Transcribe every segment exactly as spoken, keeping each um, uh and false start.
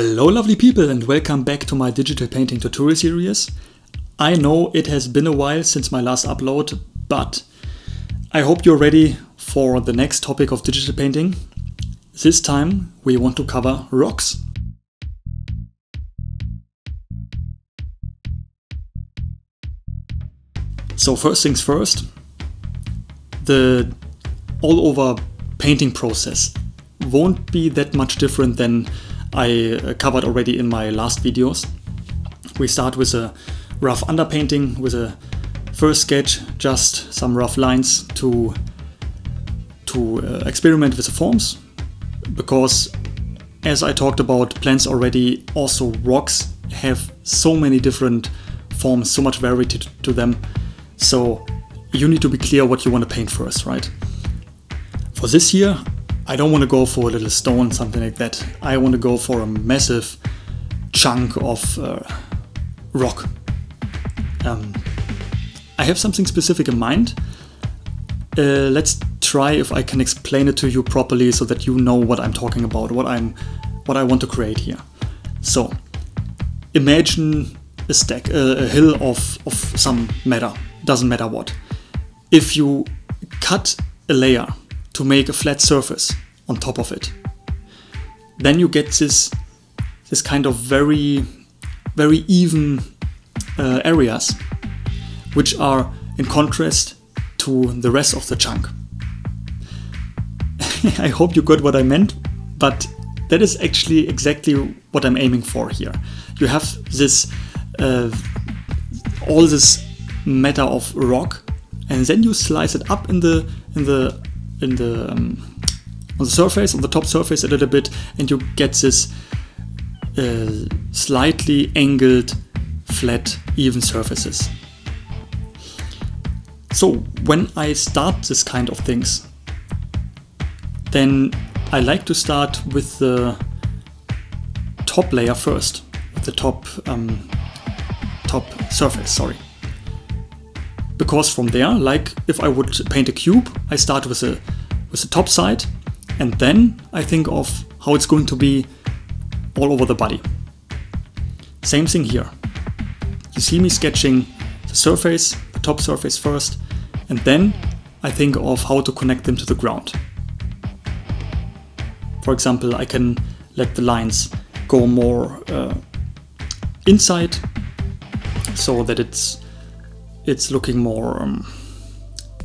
Hello lovely people and welcome back to my digital painting tutorial series. I know it has been a while since my last upload, but I hope you're ready for the next topic of digital painting. This time we want to cover rocks. So first things first, the all over painting process won't be that much different than I covered already in my last videos. We start with a rough underpainting, with a first sketch, just some rough lines to, to uh, experiment with the forms, because as I talked about plants already, also rocks have so many different forms, so much variety to them, so you need to be clear what you want to paint first, right? For this year, I don't want to go for a little stone, something like that. I want to go for a massive chunk of uh, rock. Um, I have something specific in mind. Uh, let's try if I can explain it to you properly so that you know what I'm talking about, what I'm, what I want to create here. So, imagine a stack, uh, a hill of, of some matter, doesn't matter what. If you cut a layer to make a flat surface on top of it, then you get this this kind of very very even uh, areas, which are in contrast to the rest of the chunk. I hope you got what I meant, but that is actually exactly what I'm aiming for here. You have this uh, all this matter of rock, and then you slice it up in the in the in the um, on the surface, on the top surface a little bit, and you get this uh, slightly angled, flat, even surfaces. So when I start this kind of things, then I like to start with the top layer first, with the top um, top surface, sorry. Because from there, like if I would paint a cube, I start with a with the top side, and then I think of how it's going to be all over the body. Same thing here. You see me sketching the surface, the top surface first, and then I think of how to connect them to the ground. For example, I can let the lines go more uh, inside, so that it's It's looking more um,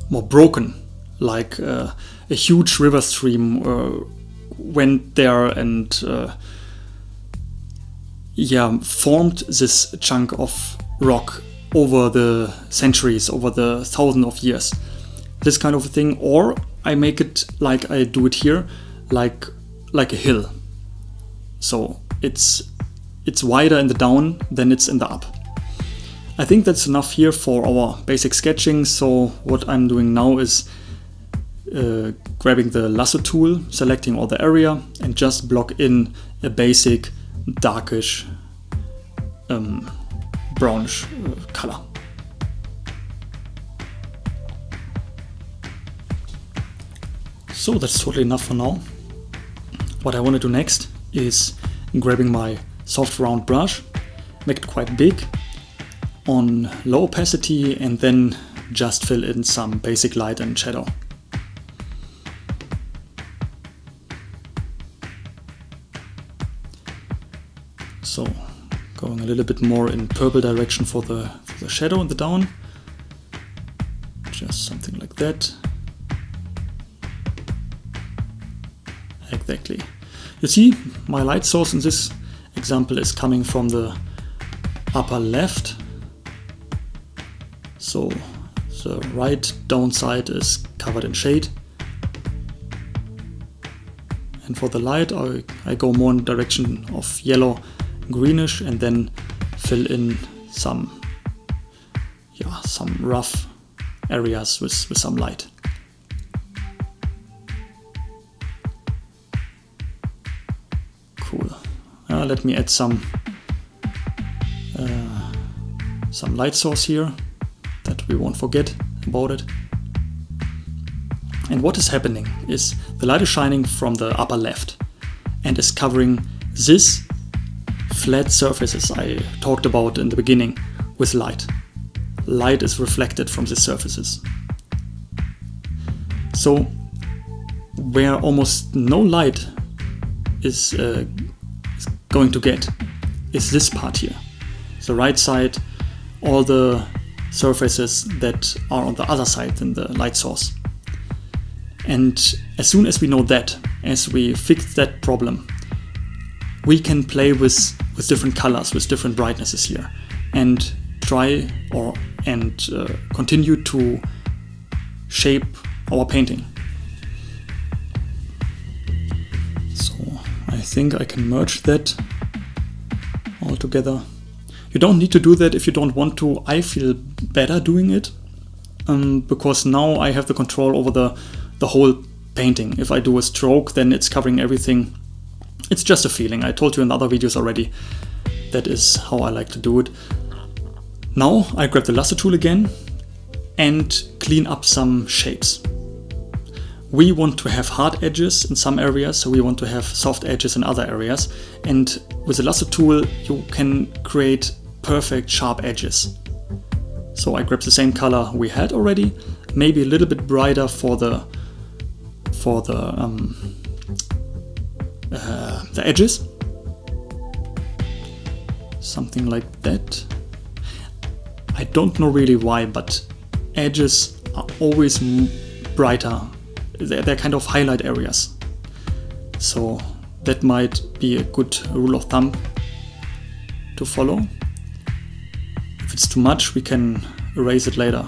more broken, like uh, a huge river stream uh, went there and uh, yeah formed this chunk of rock over the centuries, over the thousands of years. This kind of thing. Or I make it like I do it here, like like a hill. So it's it's wider in the down than it's in the up. I think that's enough here for our basic sketching, so what I'm doing now is uh, grabbing the lasso tool, selecting all the area, and just block in a basic darkish um, brownish uh, color. So that's totally enough for now. What I want to do next is grabbing my soft round brush, make it quite big, on low opacity, and then just fill in some basic light and shadow. So going a little bit more in purple direction for the, for the shadow and the down. Just something like that. Exactly. You see, my light source in this example is coming from the upper left. So the right downside is covered in shade. And for the light, I, I go more in the direction of yellow, greenish, and then fill in some, yeah, some rough areas with, with some light. Cool. Uh, let me add some, uh, some light source here. That we won't forget about it. And what is happening is the light is shining from the upper left and is covering this flat surfaces I talked about in the beginning with light. Light is reflected from the surfaces. So where almost no light is, uh, is going to get is this part here. The right side, all the surfaces that are on the other side than the light source. And as soon as we know that, as we fix that problem, we can play with, with different colors, with different brightnesses here, and try or and uh, continue to shape our painting. So I think I can merge that all together. You don't need to do that if you don't want to. I feel better doing it um, because now I have the control over the the whole painting. If I do a stroke, then it's covering everything. It's just a feeling. I told you in other videos already. That is how I like to do it. Now I grab the lasso tool again and clean up some shapes. We want to have hard edges in some areas, so we want to have soft edges in other areas. And with the lasso tool, you can create perfect sharp edges. So I grab the same color we had already, maybe a little bit brighter for the for the um, uh, the edges, something like that. I don't know really why, but edges are always brighter. They're, they're kind of highlight areas. So that might be a good rule of thumb to follow. If it's too much, we can erase it later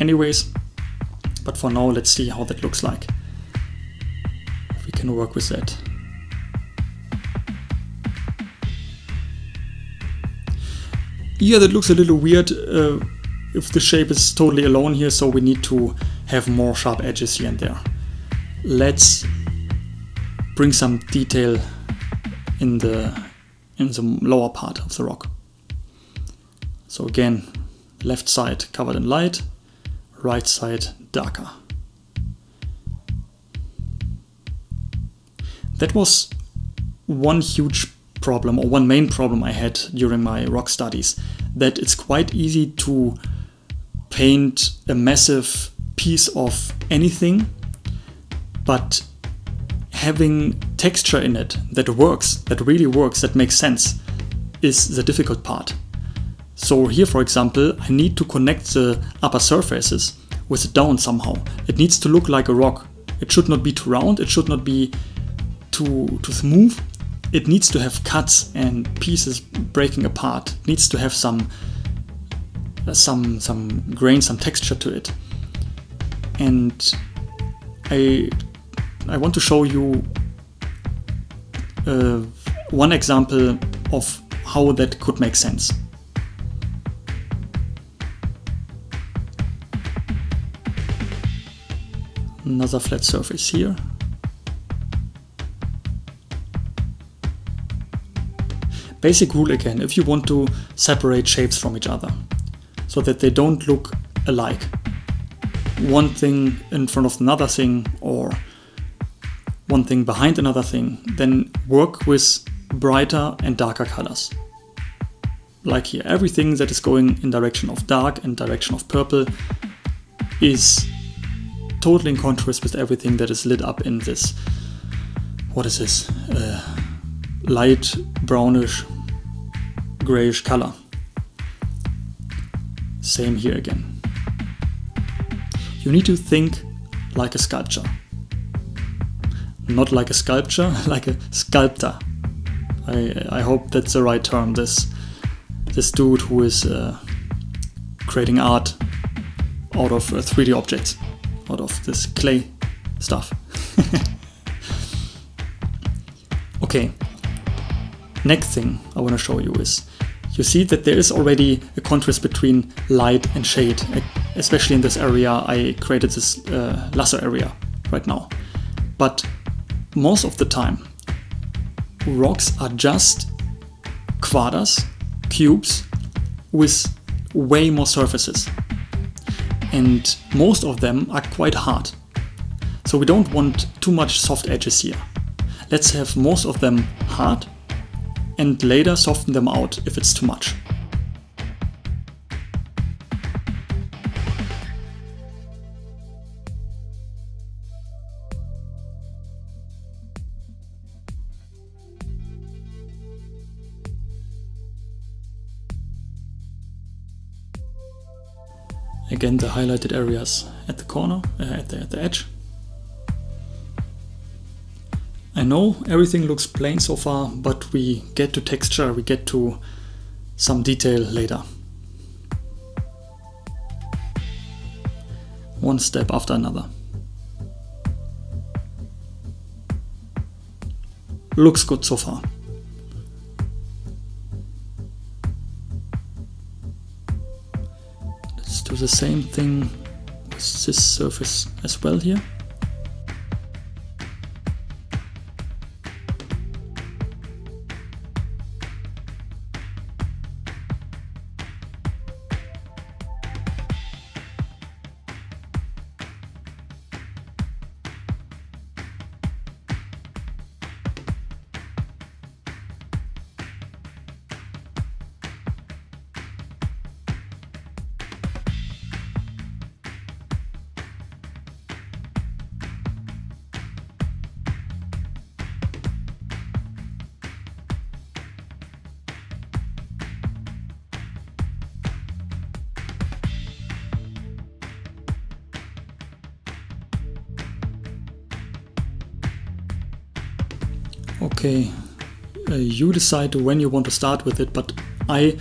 anyways. But for now, let's see how that looks like. We can work with that. Yeah, that looks a little weird uh, if the shape is totally alone here, so we need to have more sharp edges here and there. Let's bring some detail in the, in the lower part of the rock. So again, left side covered in light, right side darker. That was one huge problem, or one main problem I had during my rock studies, that it's quite easy to paint a massive piece of anything, but having texture in it that works, that really works, that makes sense, is the difficult part. So here, for example, I need to connect the upper surfaces with the down somehow. It needs to look like a rock. It should not be too round, it should not be too, too smooth. It needs to have cuts and pieces breaking apart. It needs to have some, some, some grain, some texture to it. And I, I want to show you uh, one example of how that could make sense. Another flat surface here. Basic rule again, if you want to separate shapes from each other so that they don't look alike, one thing in front of another thing or one thing behind another thing, then work with brighter and darker colors. Like here, everything that is going in direction of dark and direction of purple is totally in contrast with everything that is lit up in this, what is this? Uh, light brownish grayish color. Same here again. You need to think like a sculpture. Not like a sculpture, like a sculptor. I, I hope that's the right term. This, this dude who is uh, creating art out of uh, three D objects, out of this clay stuff. Okay. Next thing I want to show you is, you see that there is already a contrast between light and shade. Especially in this area, I created this uh, lasso area right now. But most of the time, rocks are just quadras, cubes, with way more surfaces. And most of them are quite hard. So we don't want too much soft edges here. Let's have most of them hard. and later soften them out if it's too much. Again, the highlighted areas at the corner, uh, at, the, at the edge. I know everything looks plain so far, but we get to texture, we get to some detail later. One step after another. Looks good so far. Do the same thing with this surface as well here. Okay, uh, you decide when you want to start with it, but I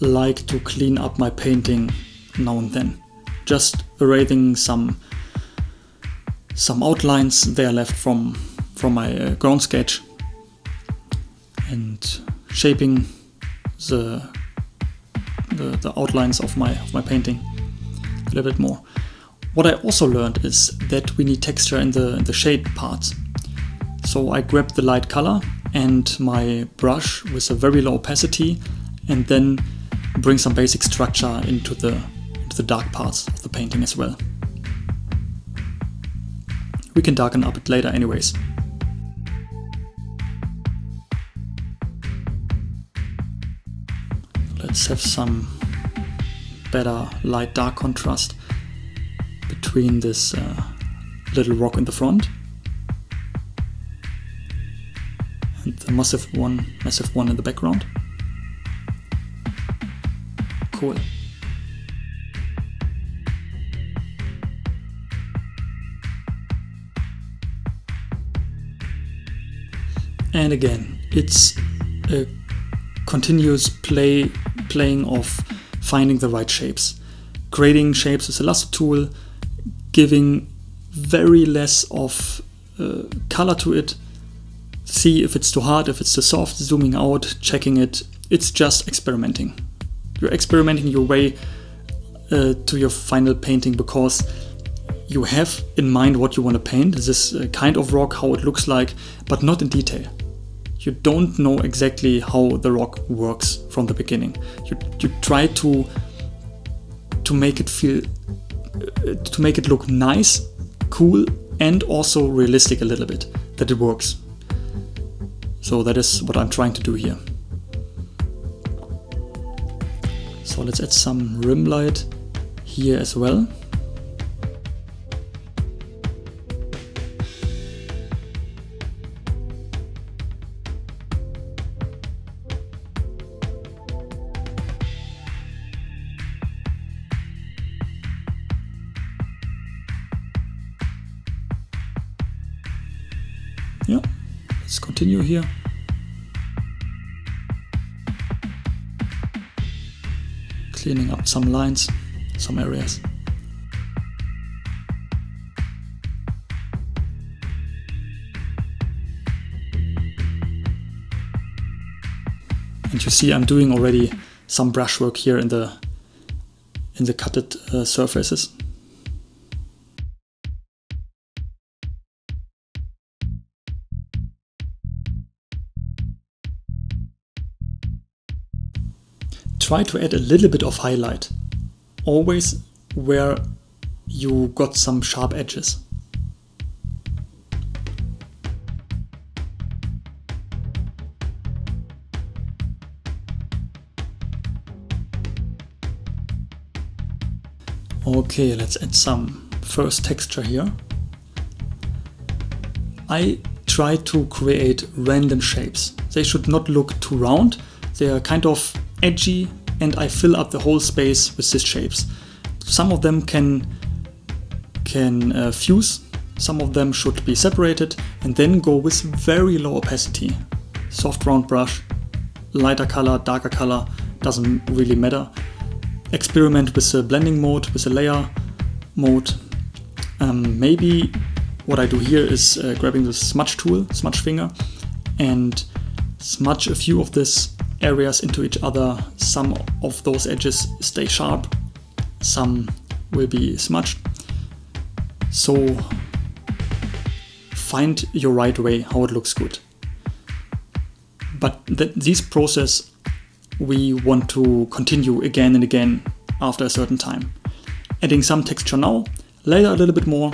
like to clean up my painting now and then. Just erasing some some outlines they are left from, from my uh, ground sketch and shaping the, the, the outlines of my, of my painting a little bit more. What I also learned is that we need texture in the, in the shade parts. So I grabbed the light color and my brush with a very low opacity and then bring some basic structure into the, into the dark parts of the painting as well. We can darken up it later anyways. Let's have some better light-dark contrast between this uh, little rock in the front. The massive one, massive one in the background. Cool. And again, it's a continuous play, playing of finding the right shapes. Grading shapes is a last tool, giving very less of uh, color to it. See if it's too hard, if it's too soft, zooming out, checking it. It's just experimenting. You're experimenting your way uh, to your final painting because you have in mind what you want to paint, this uh, kind of rock, how it looks like, but not in detail. You don't know exactly how the rock works from the beginning. You, you try to to make it feel, uh, to make it look nice, cool, and also realistic a little bit, that it works. So that is what I'm trying to do here. So let's add some rim light here as well. Yeah, let's continue here. Cleaning up some lines, some areas. And you see I'm doing already some brushwork here in the in the cutted uh, surfaces. Try to add a little bit of highlight, always where you got some sharp edges. Okay, let's add some first texture here. I try to create random shapes. They should not look too round. They are kind of edgy, and I fill up the whole space with these shapes. Some of them can, can uh, fuse, some of them should be separated, and then go with very low opacity. Soft round brush, lighter color, darker color, doesn't really matter. Experiment with the blending mode, with the layer mode. Um, maybe what I do here is uh, grabbing the smudge tool, smudge finger, and smudge a few of these areas into each other. Some of those edges stay sharp, some will be smudged. So find your right way, how it looks good. But th this process we want to continue again and again after a certain time. Adding some texture now, later a little bit more,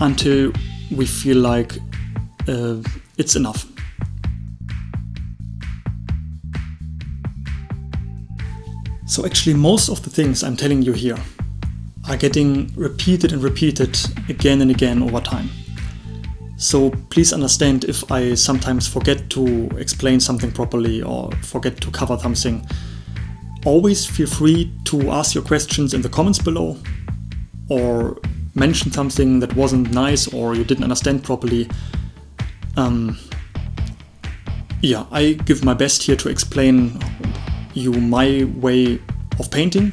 until we feel like uh, it's enough. So actually most of the things I'm telling you here are getting repeated and repeated again and again over time. So please understand if I sometimes forget to explain something properly or forget to cover something. Always feel free to ask your questions in the comments below, or mention something that wasn't nice or you didn't understand properly. Um, yeah, I give my best here to explain you my way of painting,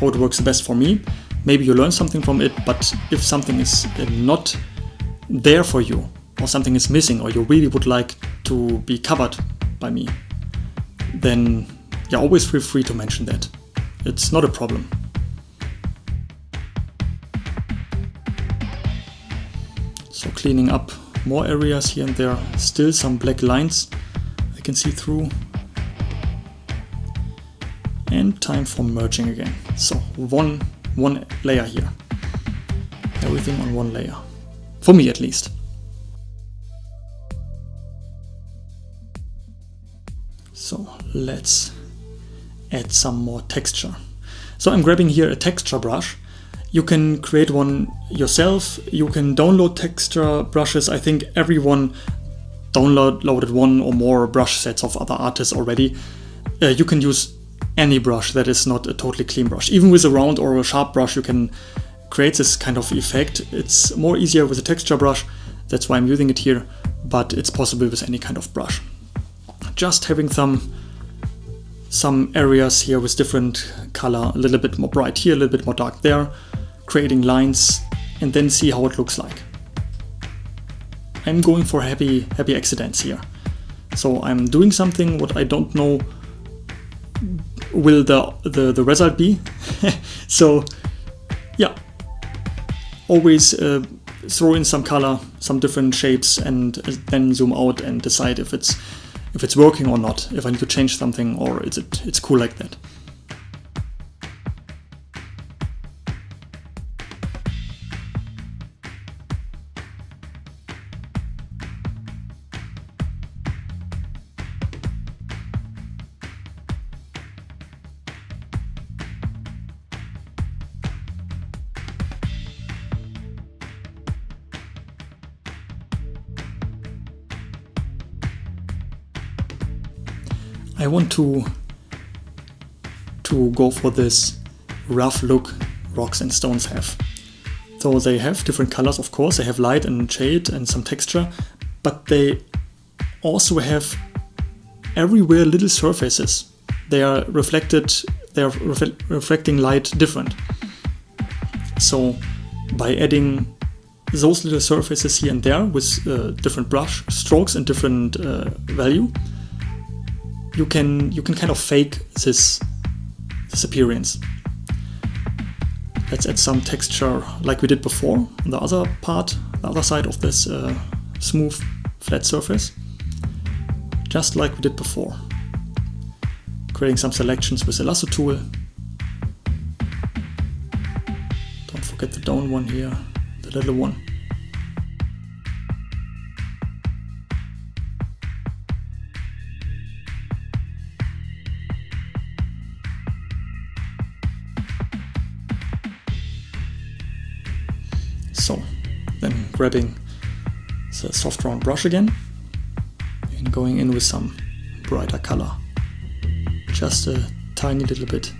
how it works best for me. Maybe you learn something from it, but if something is not there for you, or something is missing, or you really would like to be covered by me, then yeah, always feel free to mention that. It's not a problem. So cleaning up more areas here and there, still some black lines I can see through. And time for merging again. So one, one layer here, everything on one layer. For me at least. So let's add some more texture. So I'm grabbing here a texture brush. You can create one yourself. You can download texture brushes. I think everyone downloaded one or more brush sets of other artists already. Uh, you can use any brush that is not a totally clean brush. Even with a round or a sharp brush you can creates this kind of effect. It's more easier with a texture brush, that's why I'm using it here, but it's possible with any kind of brush. Just having some, some areas here with different color, a little bit more bright here, a little bit more dark there, creating lines, and then see how it looks like. I'm going for happy, happy accidents here. So I'm doing something what I don't know will the, the, the result be. So yeah. Always uh, throw in some color, some different shapes, and then zoom out and decide if it's if it's working or not. If I need to change something, or is it it's cool like that. I want to, to go for this rough look rocks and stones have. So they have different colors, of course, they have light and shade and some texture, but they also have everywhere little surfaces. They are reflected, they are ref- reflecting light different. So by adding those little surfaces here and there with uh, different brush strokes and different uh, value, You can you can kind of fake this this appearance. Let's add some texture like we did before on the other part, the other side of this uh, smooth flat surface, just like we did before. Creating some selections with the lasso tool. Don't forget the down one here, the little one. so. Then grabbing the soft round brush again and going in with some brighter color. Just a tiny little bit.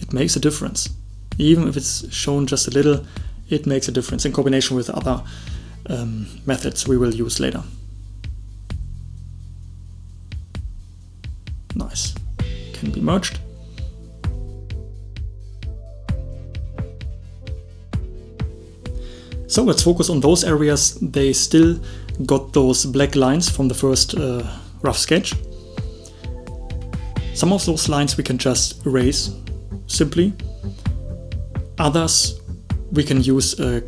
It makes a difference. Even if it's shown just a little, it makes a difference in combination with other um, methods we will use later. Nice. Can be merged. So let's focus on those areas. They still got those black lines from the first uh, rough sketch. Some of those lines we can just erase simply. Others we can use a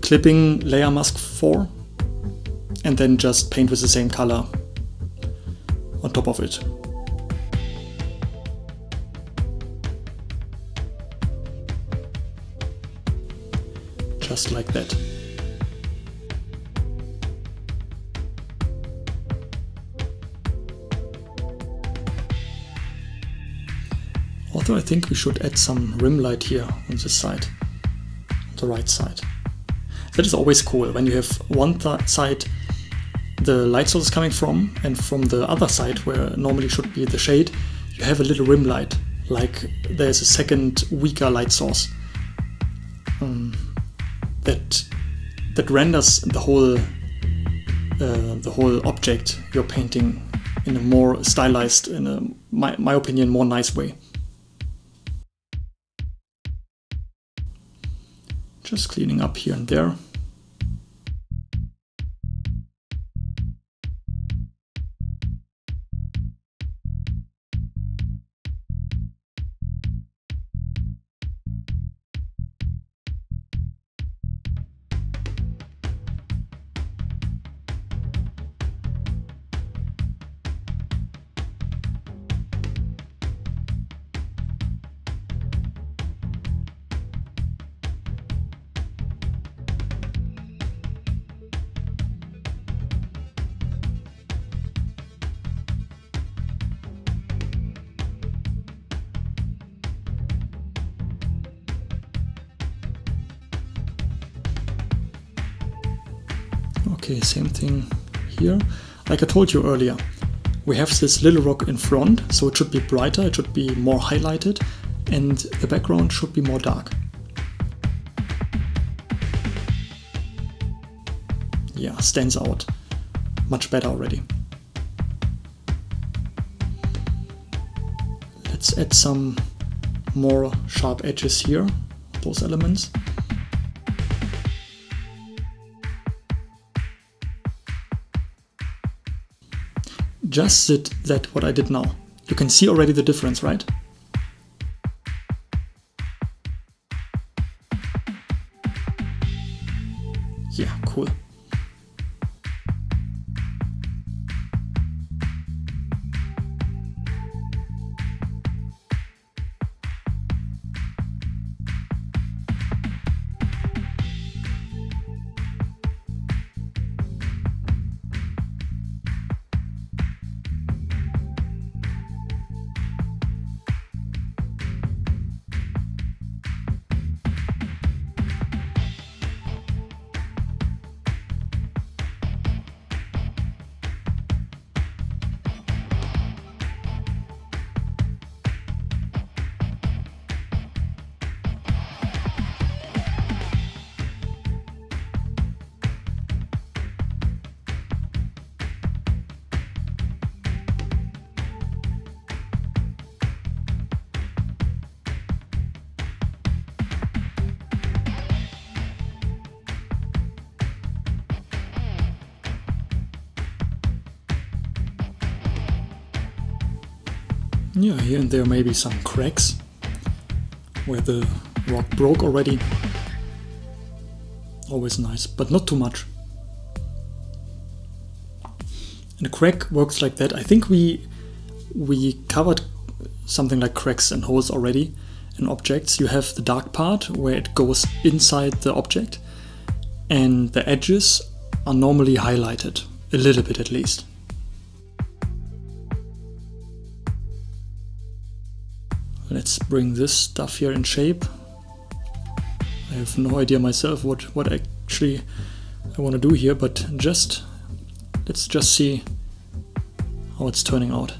clipping layer mask for and then just paint with the same color on top of it. Just like that. Although I think we should add some rim light here on this side, on the right side. That is always cool when you have one side the light source is coming from, and from the other side where normally should be the shade, you have a little rim light, like there's a second weaker light source. Um, That that renders the whole uh, the whole object you're painting in a more stylized, in a, my my opinion, more nice way. Just cleaning up here and there. Okay, same thing here. Like I told you earlier, we have this little rock in front, so it should be brighter, it should be more highlighted, and the background should be more dark. Yeah, stands out much better already. Let's add some more sharp edges here, those elements. Just did that what I did now. You can see already the difference, right? Yeah, cool. Yeah, here and there may be some cracks where the rock broke already. Always nice, but not too much. And a crack works like that. I think we we covered something like cracks and holes already in objects. You have the dark part where it goes inside the object, and the edges are normally highlighted, a little bit at least. Let's bring this stuff here in shape. I have no idea myself what, what actually I want to do here, but just let's just see how it's turning out.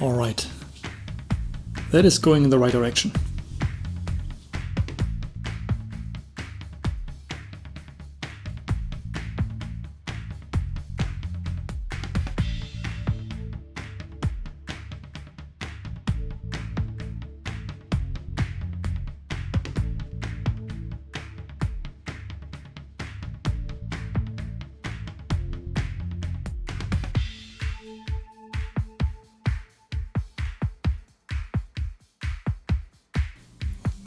All right, that is going in the right direction.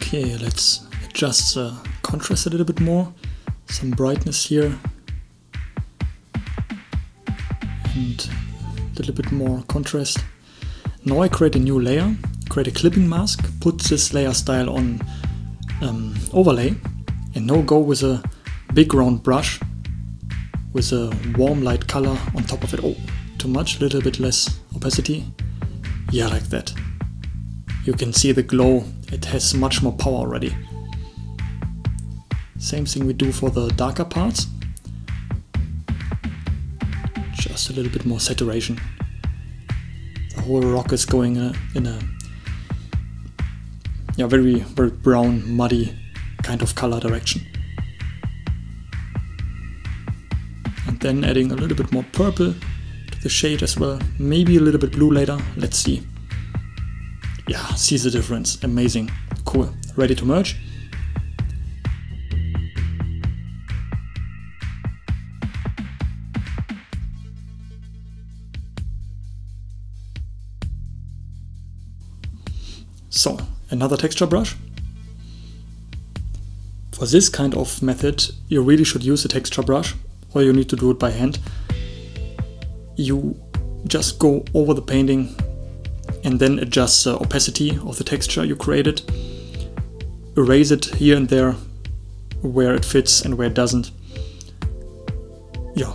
Okay, let's adjust the contrast a little bit more, some brightness here, and a little bit more contrast. Now I create a new layer, create a clipping mask, put this layer style on um, overlay, and now go with a big round brush with a warm light color on top of it. Oh, too much, a little bit less opacity. Yeah, like that. You can see the glow, it has much more power already. Same thing we do for the darker parts. Just a little bit more saturation. The whole rock is going uh, in a yeah, very, very brown, muddy kind of color direction. And then adding a little bit more purple to the shade as well. Maybe a little bit blue later, let's see. Yeah, see the difference. Amazing. Cool. Ready to merge. So, another texture brush. For this kind of method, you really should use a texture brush, or you need to do it by hand. You just go over the painting and then adjust the opacity of the texture you created. Erase it here and there, where it fits and where it doesn't. Yeah,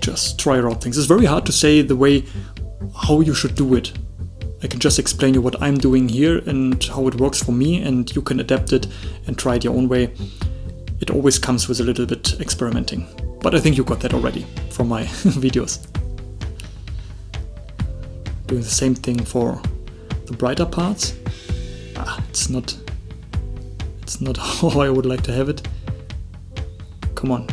just try out things. It's very hard to say the way how you should do it. I can just explain you what I'm doing here and how it works for me, and you can adapt it and try it your own way. It always comes with a little bit experimenting, but I think you got that already from my videos. Doing the same thing for the brighter parts. Ah, it's not it's not how I would like to have it. Come on.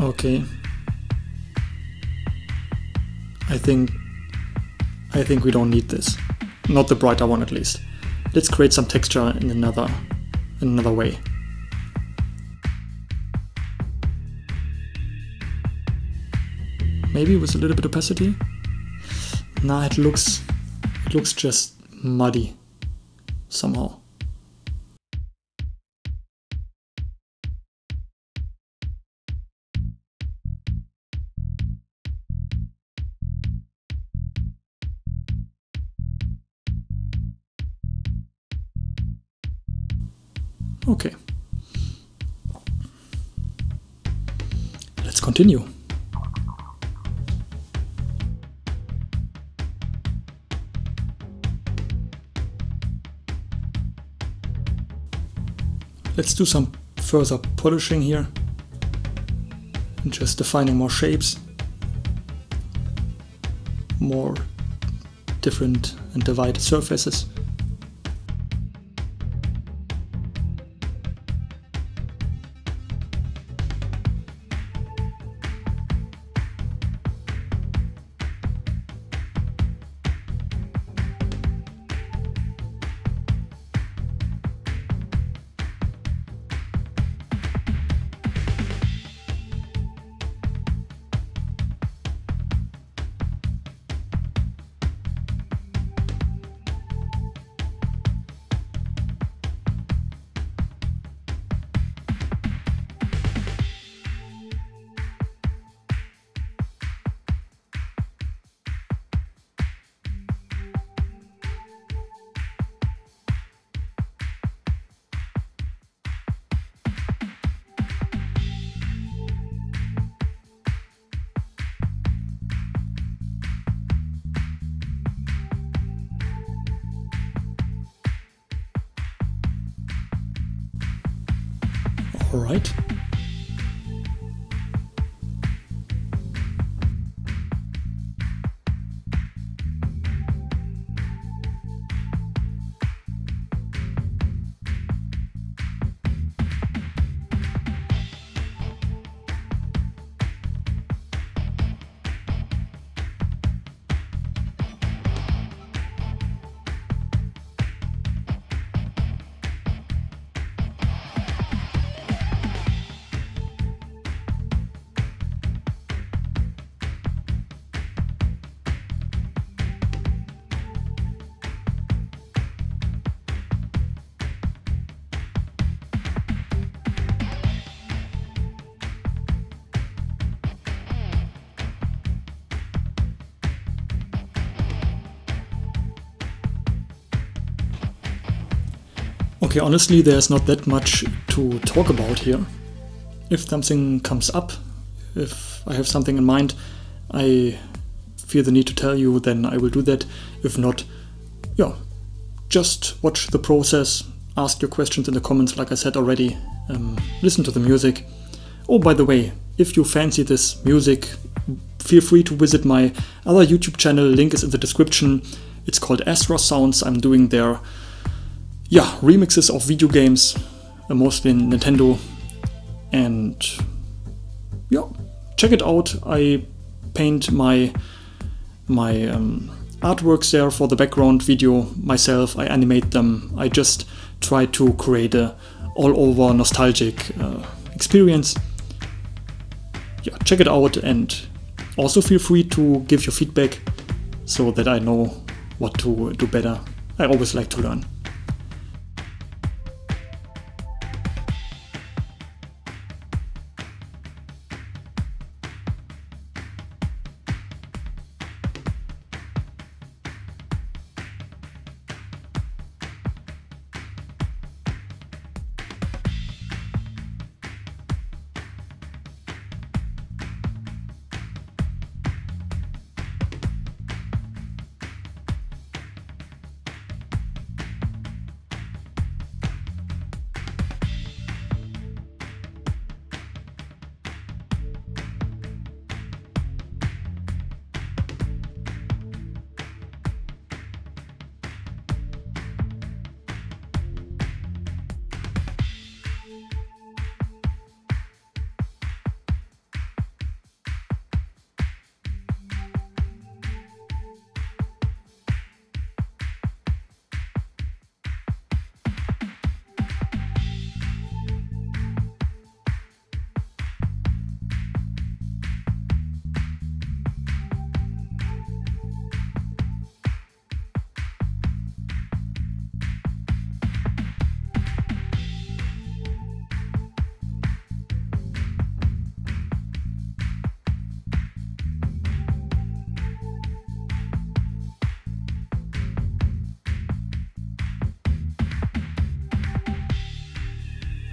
Okay. I think I think we don't need this. Not the brighter one at least. Let's create some texture in another in another way. Maybe with a little bit of opacity. Nah, it looks, it looks just muddy somehow. Okay. Let's continue. Let's do some further polishing here, and just defining more shapes, more different and divided surfaces. All right. Okay, honestly, there's not that much to talk about here. If something comes up, if I have something in mind, I feel the need to tell you, then I will do that. If not, yeah, just watch the process, ask your questions in the comments, like I said already, um, listen to the music. Oh, by the way, if you fancy this music, feel free to visit my other YouTube channel, link is in the description. It's called AstrothSounds. I'm doing their Yeah, remixes of video games, uh, mostly Nintendo, and yeah, check it out. I paint my my um, artworks there for the background video myself. I animate them. I just try to create a all-over nostalgic uh, experience. Yeah, check it out, and also feel free to give your feedback so that I know what to do better. I always like to learn.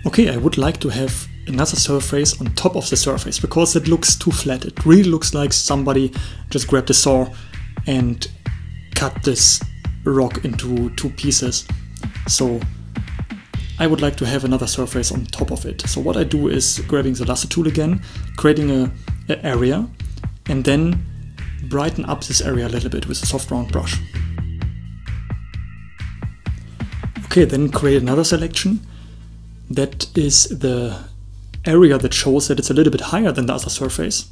Okay, I would like to have another surface on top of the surface, because it looks too flat. It really looks like somebody just grabbed a saw and cut this rock into two pieces. So I would like to have another surface on top of it. So what I do is grabbing the lasso tool again, creating a, a area, and then brighten up this area a little bit with a soft round brush. Okay, then create another selection. That is the area that shows that it's a little bit higher than the other surface,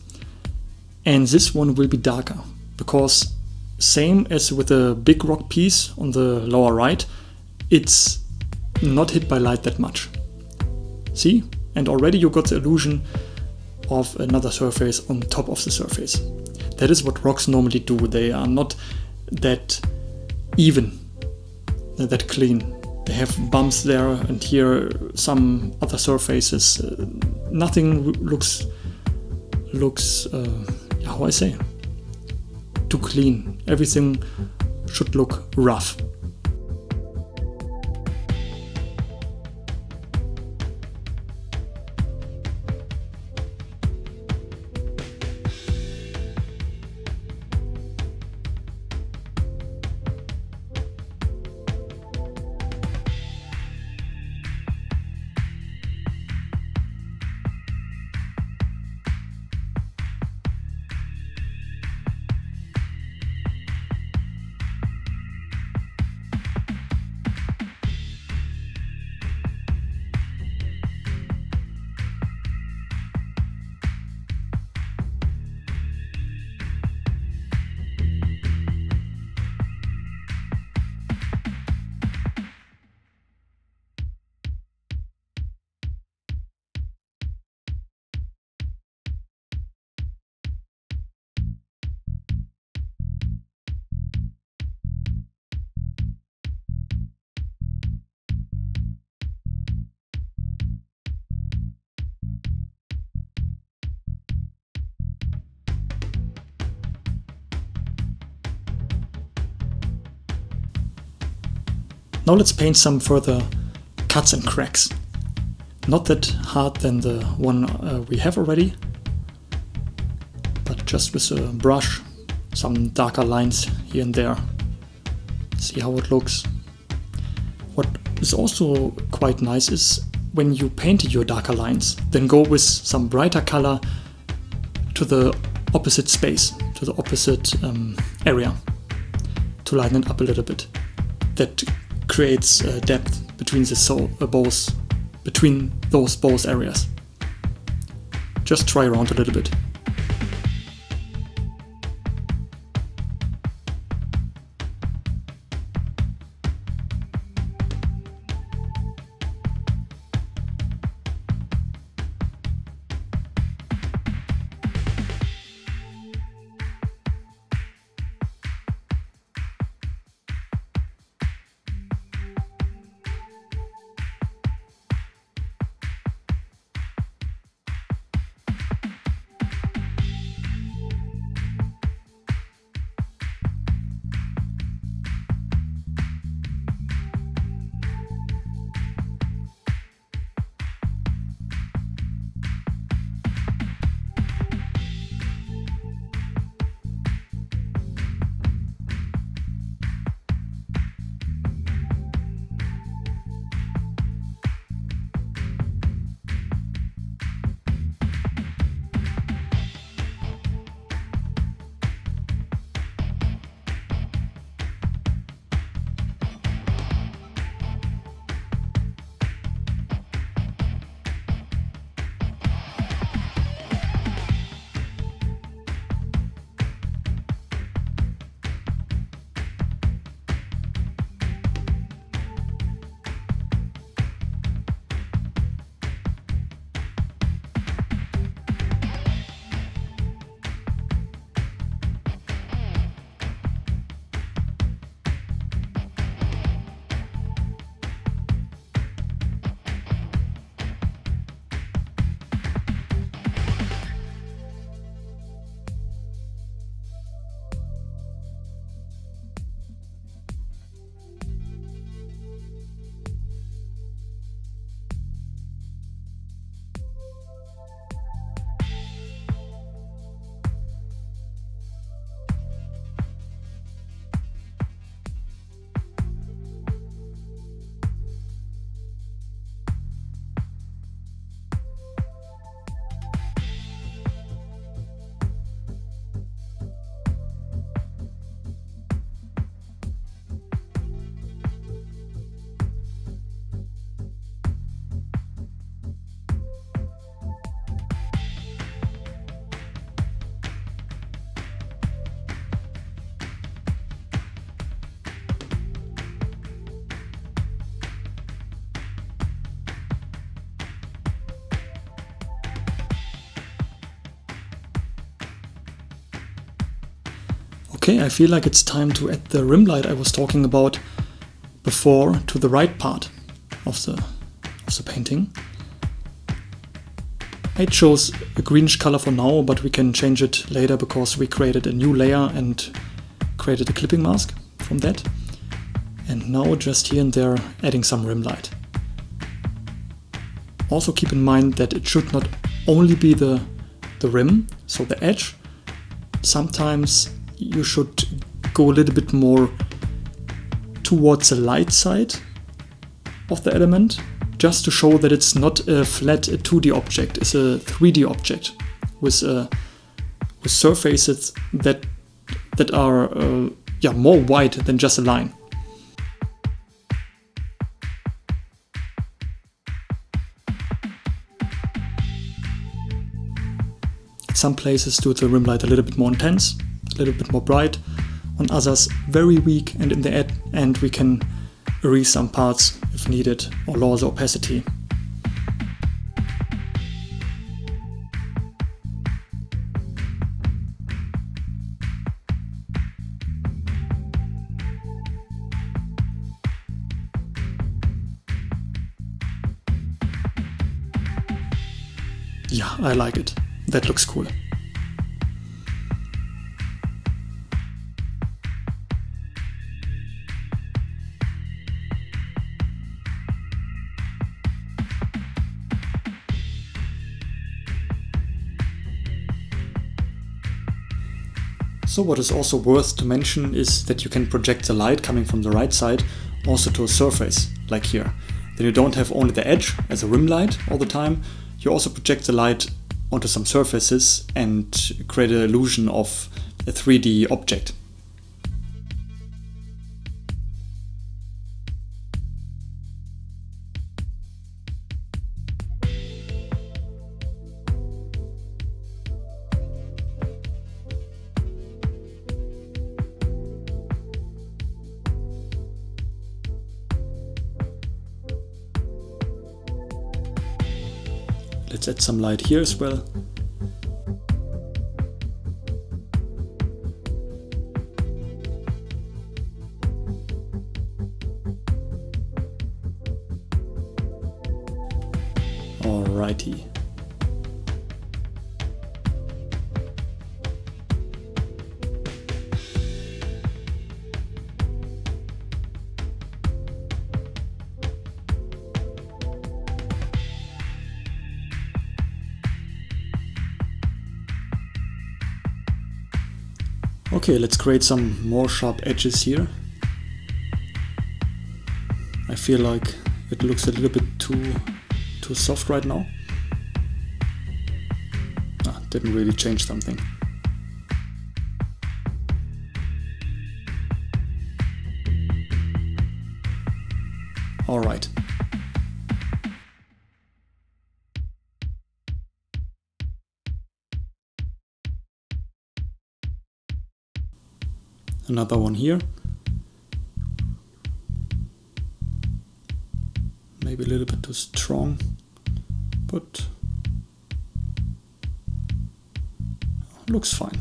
and this one will be darker, because same as with the big rock piece on the lower right, it's not hit by light that much. See? And already you got the illusion of another surface on top of the surface. That is what rocks normally do. They are not that even, that clean. They have bumps there and here, some other surfaces. Uh, nothing looks, looks uh, how I say, too clean. Everything should look rough. Now let's paint some further cuts and cracks. Not that hard than the one uh, we have already, but just with a brush, some darker lines here and there. See how it looks. What is also quite nice is when you paint your darker lines, then go with some brighter color to the opposite space, to the opposite um, area, to lighten it up a little bit. That creates uh, depth between the so uh, both between those both areas. Just try around a little bit. Okay, I feel like it's time to add the rim light I was talking about before to the right part of the, of the painting. I chose a greenish color for now, but we can change it later because we created a new layer and created a clipping mask from that. And now just here and there adding some rim light. Also keep in mind that it should not only be the, the rim, so the edge. Sometimes you should go a little bit more towards the light side of the element, just to show that it's not a flat two D object, it's a three D object with, uh, with surfaces that, that are uh, yeah, more wide than just a line. At some places do the rim light a little bit more intense, a little bit more bright, on others very weak, and in the end we can erase some parts if needed or lower the opacity. Yeah, I like it. That looks cool. So what is also worth to mention is that you can project the light coming from the right side also to a surface, like here. Then you don't have only the edge as a rim light all the time, you also project the light onto some surfaces and create an illusion of a three D object. Let's add some light here as well. Alrighty. Okay, let's create some more sharp edges here. I feel like it looks a little bit too too soft right now. Ah, didn't really change something. All right. Another one here. Maybe a little bit too strong, but looks fine.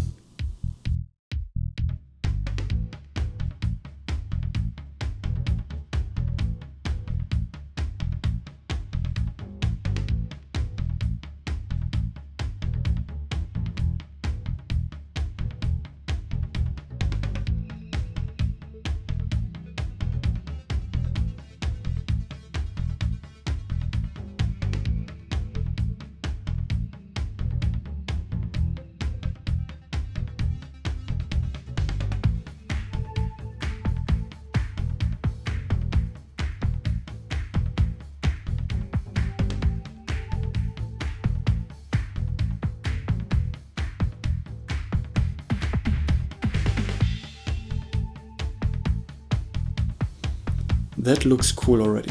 That looks cool already.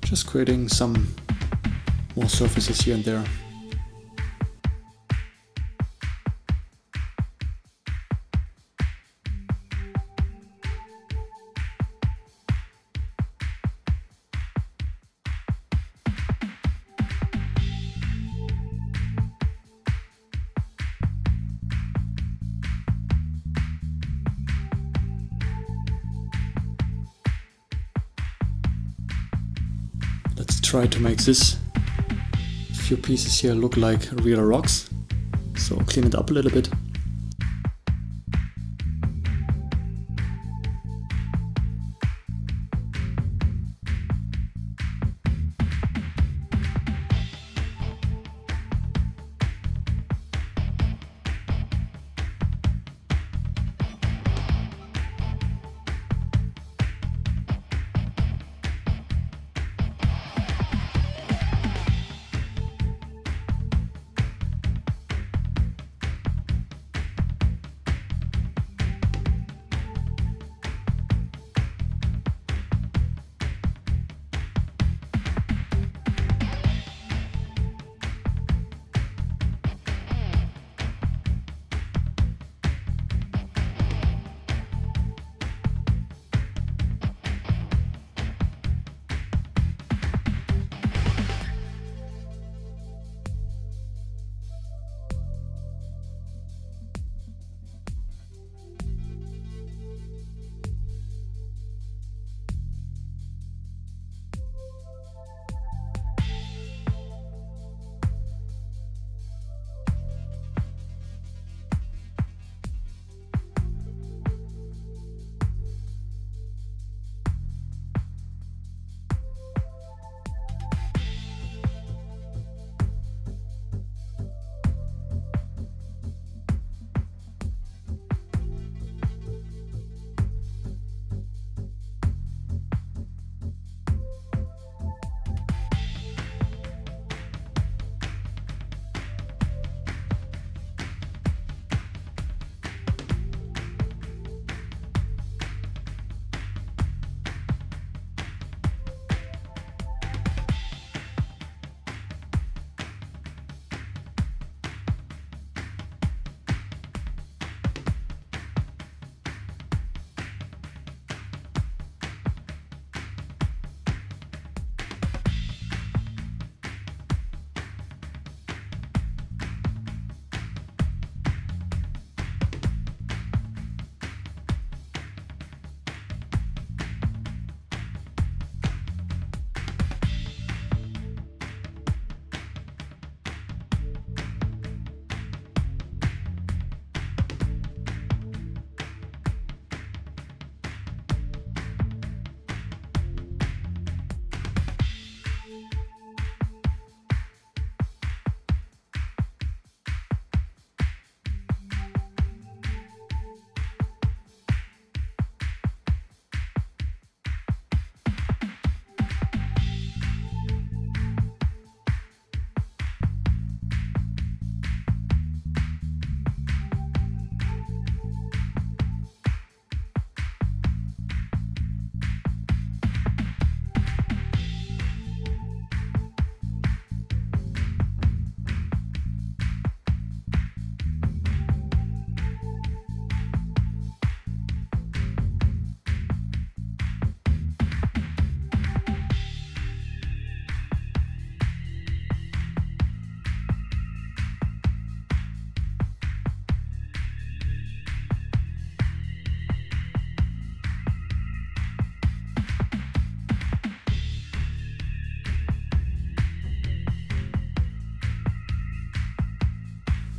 Just creating some more surfaces here and there. Try to make this few pieces here look like real rocks, so clean it up a little bit.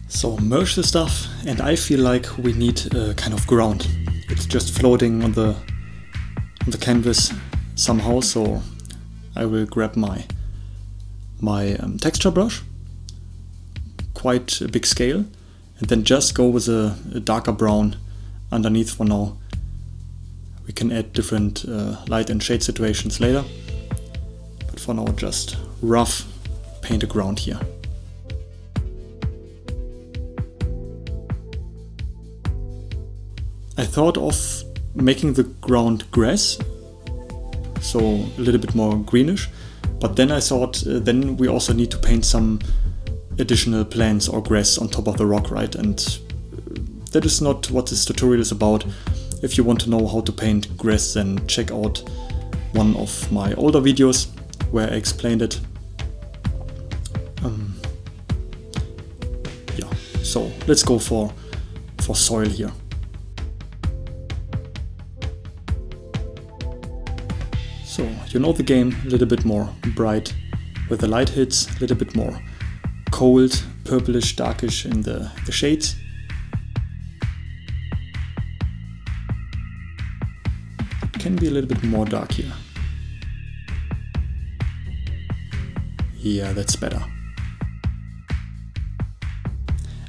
So merge the stuff, and I feel like we need a kind of ground. It's just floating on the on the canvas somehow, so I will grab my my um, texture brush, quite a big scale, and then just go with a, a darker brown underneath for now. We can add different uh, light and shade situations later, but for now just rough paint the ground here. I thought of making the ground grass, so a little bit more greenish, but then I thought uh, then we also need to paint some additional plants or grass on top of the rock, right? And that is not what this tutorial is about. If you want to know how to paint grass, then check out one of my older videos where I explained it. Um, yeah, so let's go for, for soil here. So you know the game, a little bit more bright where the light hits, a little bit more cold, purplish, darkish in the, the shades. Can be a little bit more dark here. Yeah, that's better.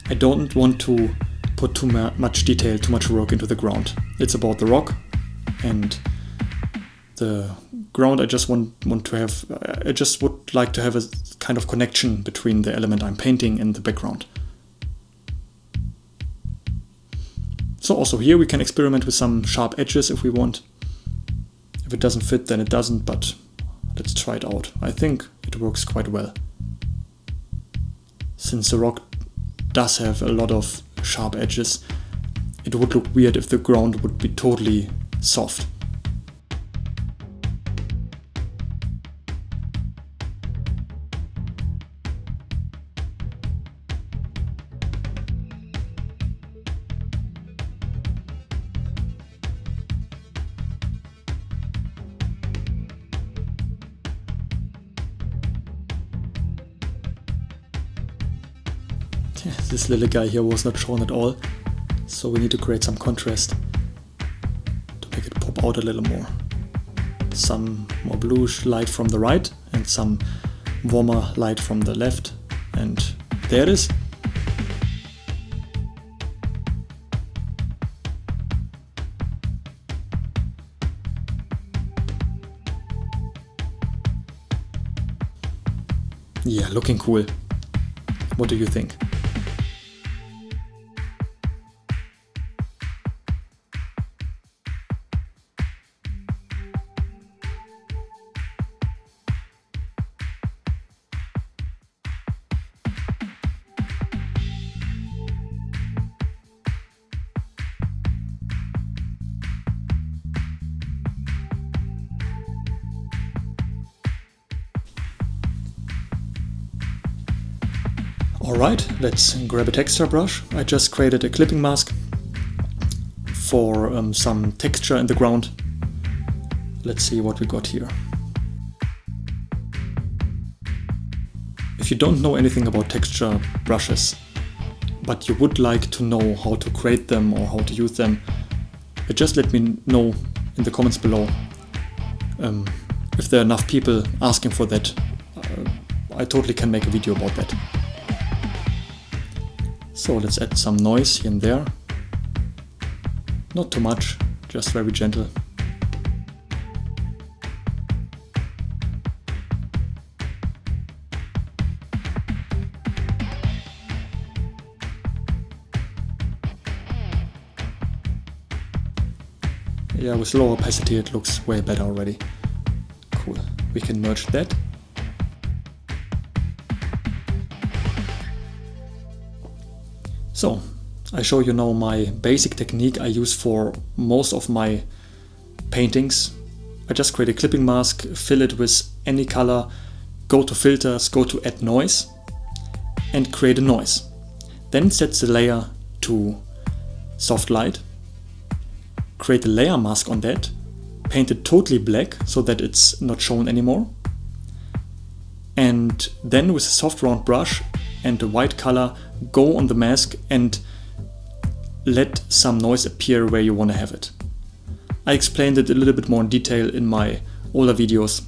I don't want to put too much detail, too much work into the ground. It's about the rock, and the ground I just want want to have, I just would like to have a kind of connection between the element I'm painting and the background. So also here we can experiment with some sharp edges if we want. If it doesn't fit, then it doesn't, but let's try it out. I think it works quite well, since the rock does have a lot of sharp edges. It would look weird if the ground would be totally soft. This little guy here was not shown at all, so we need to create some contrast to make it pop out a little more. Some more bluish light from the right and some warmer light from the left, and there it is. Yeah, looking cool. What do you think? Alright, let's grab a texture brush. I just created a clipping mask for um, some texture in the ground. Let's see what we got here. If you don't know anything about texture brushes, but you would like to know how to create them or how to use them, just let me know in the comments below. Um, if there are enough people asking for that, uh, I totally can make a video about that. So let's add some noise here and there. Not too much, just very gentle. Yeah, with low opacity it looks way better already. Cool, we can merge that. So, I show you now my basic technique I use for most of my paintings. I just create a clipping mask, fill it with any color, go to filters, go to add noise, and create a noise. Then set the layer to soft light, create a layer mask on that, paint it totally black so that it's not shown anymore, and then with a soft round brush and the white color go on the mask and let some noise appear where you want to have it. I explained it a little bit more in detail in my older videos.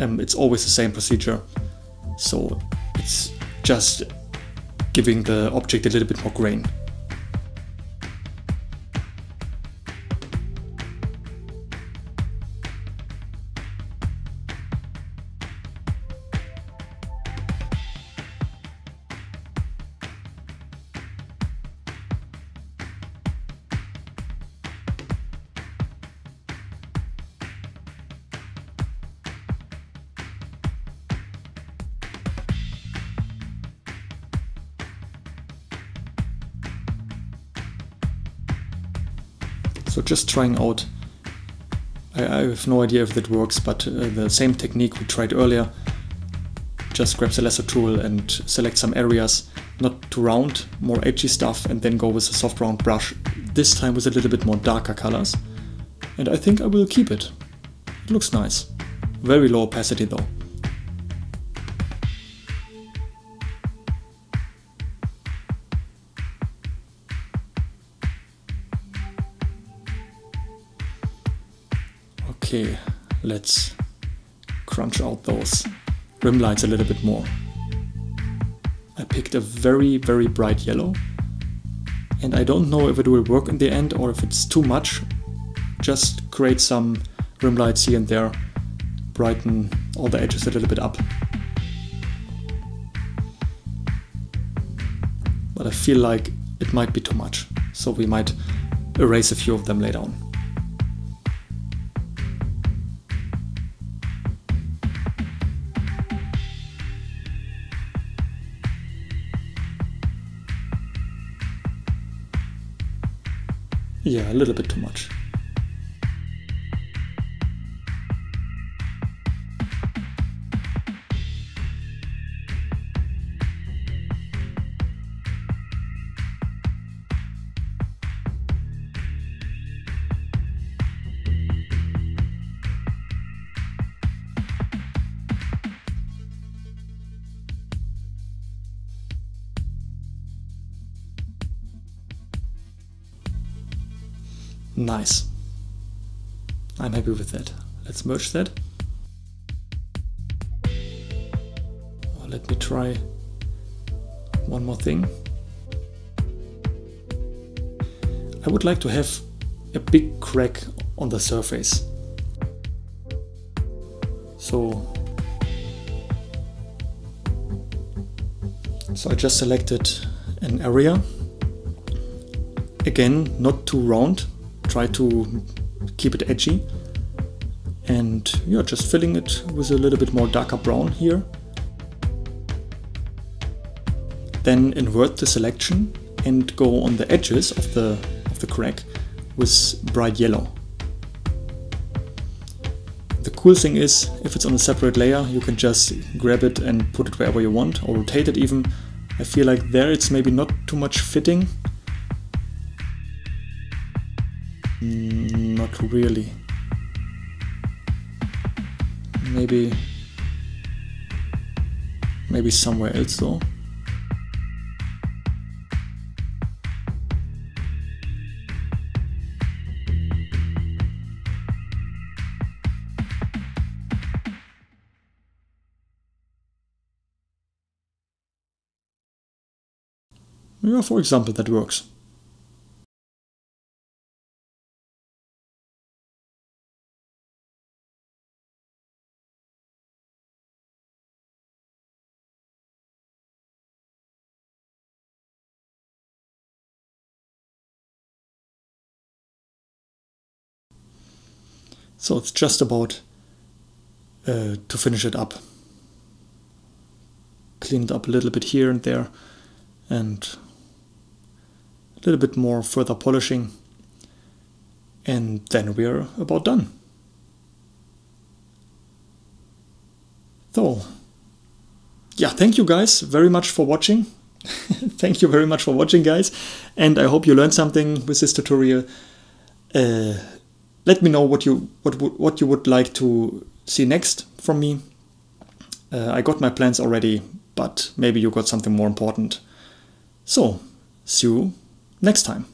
Um, it's always the same procedure, so it's just giving the object a little bit more grain. So just trying out, I, I have no idea if that works, but uh, the same technique we tried earlier. Just grab the lasso tool and select some areas, not too round, more edgy stuff, and then go with a soft round brush, this time with a little bit more darker colors. And I think I will keep it. It looks nice. Very low opacity though. Okay, let's crunch out those rim lights a little bit more. I picked a very, very bright yellow, and I don't know if it will work in the end or if it's too much. Just create some rim lights here and there, brighten all the edges a little bit up. But I feel like it might be too much, so we might erase a few of them later on. Yeah, a little bit too much. Nice. I'm happy with that. Let's merge that. Or let me try one more thing. I would like to have a big crack on the surface. So, so I just selected an area. Again, not too round. Try to keep it edgy, and yeah, just filling it with a little bit more darker brown here. Then invert the selection and go on the edges of the of the crack with bright yellow. The cool thing is, if it's on a separate layer, you can just grab it and put it wherever you want, or rotate it even. I feel like there it's maybe not too much fitting. Not really. Maybe, maybe somewhere else though. Yeah, for example, that works. So it's just about uh, to finish it up. Clean it up a little bit here and there, and a little bit more further polishing, and then we're about done. So, yeah, thank you guys very much for watching. Thank you very much for watching, guys, and I hope you learned something with this tutorial. Uh, Let me know what you what what you would like to see next from me. Uh, I got my plans already but maybe you got something more important. So, see you next time.